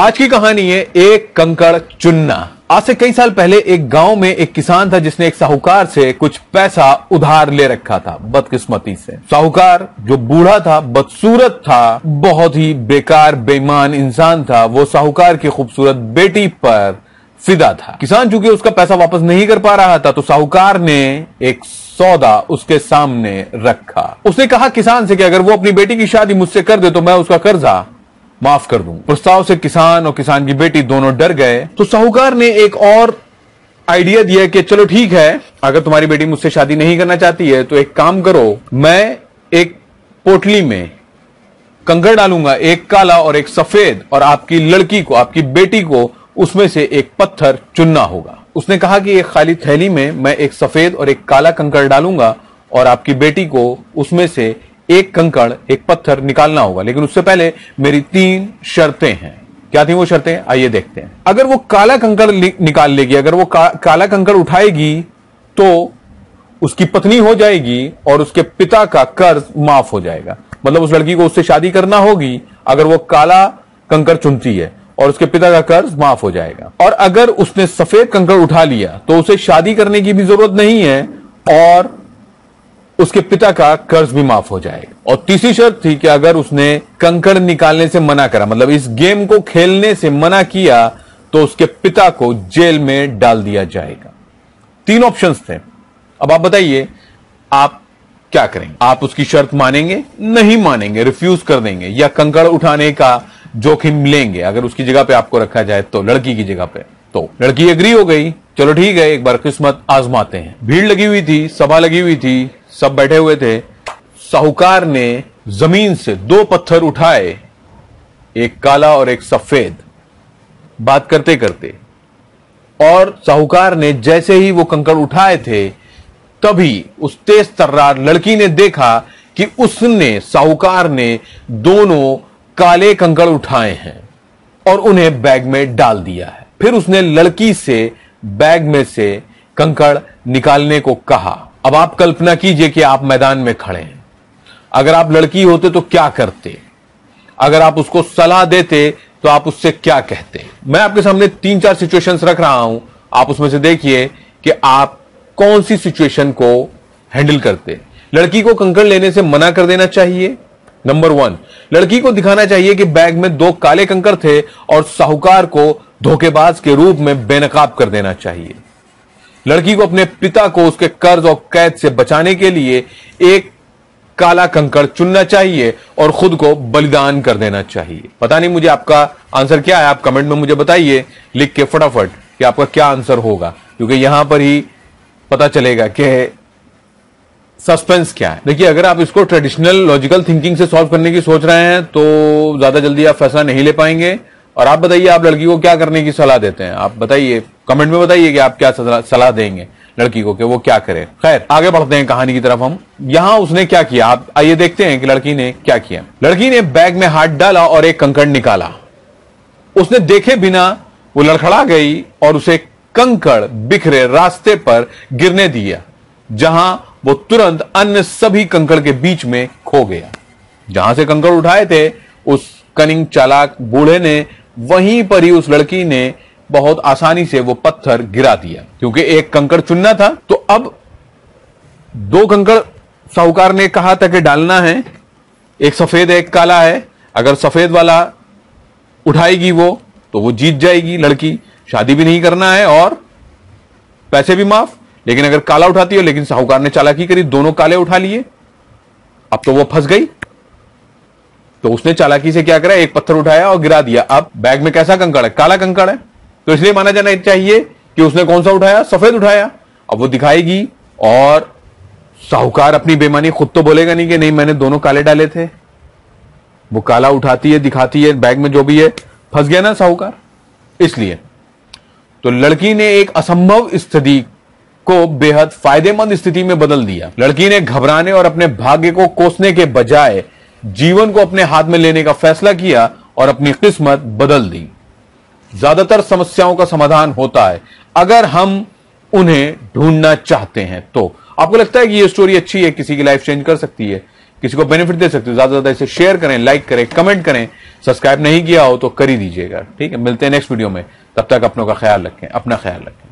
आज की कहानी है एक कंकड़ चुनना। आज से कई साल पहले एक गांव में एक किसान था जिसने एक साहूकार से कुछ पैसा उधार ले रखा था। बदकिस्मती से साहूकार जो बूढ़ा था, बदसूरत था, बहुत ही बेकार बेईमान इंसान था, वो साहूकार की खूबसूरत बेटी पर फिदा था। किसान चूंकि उसका पैसा वापस नहीं कर पा रहा था तो साहूकार ने एक सौदा उसके सामने रखा। उसने कहा किसान से कि अगर वो अपनी बेटी की शादी मुझसे कर दे तो मैं उसका कर्जा माफ कर दूं। प्रस्ताव से किसान और किसान की बेटी दोनों डर गए। तो साहूकार ने एक और आइडिया दिया कि चलो ठीक है, अगर तुम्हारी बेटी मुझसे शादी नहीं करना चाहती है तो एक काम करो, मैं एक पोटली में कंकड़ डालूंगा, एक काला और एक सफेद, और आपकी लड़की को, आपकी बेटी को उसमें से एक पत्थर चुनना होगा। उसने कहा कि एक खाली थैली में मैं एक सफेद और एक काला कंकड़ डालूंगा और आपकी बेटी को उसमें से एक कंकड़, एक पत्थर निकालना होगा, लेकिन उससे पहले मेरी 3 शर्तें हैं। क्या थी वो शर्तें, आइए देखते हैं। अगर वो काला कंकड़ निकाल लेगी, अगर वो काला कंकड़ उठाएगी तो उसकी पत्नी हो जाएगी और उसके पिता का कर्ज माफ हो जाएगा। मतलब उस लड़की को उससे शादी करना होगी अगर वो काला कंकड़ चुनती है, और उसके पिता का कर्ज माफ हो जाएगा। और अगर उसने सफेद कंकड़ उठा लिया तो उसे शादी करने की भी जरूरत नहीं है और उसके पिता का कर्ज भी माफ हो जाएगा। और तीसरी शर्त थी कि अगर उसने कंकड़ निकालने से मना करा, मतलब इस गेम को खेलने से मना किया, तो उसके पिता को जेल में डाल दिया जाएगा। 3 ऑप्शंस थे। अब आप बताइए आप क्या करेंगे। आप उसकी शर्त मानेंगे, नहीं मानेंगे, रिफ्यूज कर देंगे, या कंकड़ उठाने का जोखिम लेंगे अगर उसकी जगह पे आपको रखा जाए तो, लड़की की जगह पे। तो लड़की एग्री हो गई, चलो ठीक है एक बार किस्मत आजमाते हैं। भीड़ लगी हुई थी, सभा लगी हुई थी, सब बैठे हुए थे। साहूकार ने जमीन से 2 पत्थर उठाए, एक काला और एक सफेद, बात करते करते। और साहूकार ने जैसे ही वो कंकड़ उठाए थे तभी उस तेज तर्रार लड़की ने देखा कि उसने, साहूकार ने, दोनों काले कंकड़ उठाए हैं और उन्हें बैग में डाल दिया है। फिर उसने लड़की से बैग में से कंकड़ निकालने को कहा। अब आप कल्पना कीजिए कि आप मैदान में खड़े हैं। अगर आप लड़की होते तो क्या करते, अगर आप उसको सलाह देते तो आप उससे क्या कहते। मैं आपके सामने 3-4 सिचुएशंस रख रहा हूं, आप उसमें से देखिए कि आप कौन सी सिचुएशन को हैंडल करते। लड़की को कंकड़ लेने से मना कर देना चाहिए। नंबर 1, लड़की को दिखाना चाहिए कि बैग में 2 काले कंकड़ थे और साहूकार को धोखेबाज के रूप में बेनकाब कर देना चाहिए। लड़की को अपने पिता को उसके कर्ज और कैद से बचाने के लिए एक काला कंकड़ चुनना चाहिए और खुद को बलिदान कर देना चाहिए। पता नहीं मुझे आपका आंसर क्या है, आप कमेंट में मुझे बताइए लिख के फटाफट कि आपका क्या आंसर होगा, क्योंकि यहां पर ही पता चलेगा कि सस्पेंस क्या है। देखिए अगर आप इसको ट्रेडिशनल लॉजिकल थिंकिंग से सॉल्व करने की सोच रहे हैं तो ज्यादा जल्दी आप फैसला नहीं ले पाएंगे। और आप बताइए आप लड़की को क्या करने की सलाह देते हैं, आप बताइए कमेंट में बताइए कि आप क्या सलाह देंगे लड़की को कि वो क्या करे। खैर आगे बढ़ते हैं कहानी की तरफ हम। यहाँ उसने क्या किया, आप आइए देखते हैं कि लड़की ने क्या किया। लड़की ने बैग में हाथ डाला और एक कंकड़ निकाला। उसने देखे बिना वो लड़खड़ा गई और उसे कंकड़ बिखरे रास्ते पर गिरने दिया, जहां वो तुरंत अन्य सभी कंकड़ के बीच में खो गया। जहां से कंकड़ उठाए थे उस कनिंग चालाक बूढ़े ने, वहीं पर ही उस लड़की ने बहुत आसानी से वो पत्थर गिरा दिया, क्योंकि एक कंकड़ चुनना था। तो अब 2 कंकड़ साहूकार ने कहा था कि डालना है, एक सफेद है एक काला है। अगर सफेद वाला उठाएगी वो तो वो जीत जाएगी लड़की, शादी भी नहीं करना है और पैसे भी माफ। लेकिन अगर काला उठाती हो, लेकिन साहूकार ने चालाकी करी, दोनों काले उठा लिए, अब तो वो फंस गई। तो उसने चालाकी से क्या करा, एक पत्थर उठाया और गिरा दिया। अब बैग में कैसा कंकड़ है, काला कंकड़ है, तो इसलिए माना जाना चाहिए कि उसने कौन सा उठाया, सफेद उठाया। अब वो दिखाएगी और साहूकार अपनी बेईमानी खुद तो बोलेगा नहीं कि नहीं मैंने दोनों काले डाले थे। वो काला उठाती है, दिखाती है, बैग में जो भी है, फंस गया ना साहूकार। इसलिए तो लड़की ने एक असंभव स्थिति को बेहद फायदेमंद स्थिति में बदल दिया। लड़की ने घबराने और अपने भाग्य को कोसने के बजाय जीवन को अपने हाथ में लेने का फैसला किया और अपनी किस्मत बदल दी। ज्यादातर समस्याओं का समाधान होता है अगर हम उन्हें ढूंढना चाहते हैं तो। आपको लगता है कि यह स्टोरी अच्छी है, किसी की लाइफ चेंज कर सकती है, किसी को बेनिफिट दे सकते हो, ज्यादा से ज्यादा इसे शेयर करें, लाइक करें, कमेंट करें, सब्सक्राइब नहीं किया हो तो कर ही दीजिएगा। ठीक है, मिलते हैं नेक्स्ट वीडियो में, तब तक अपनों का ख्याल रखें, अपना ख्याल रखें।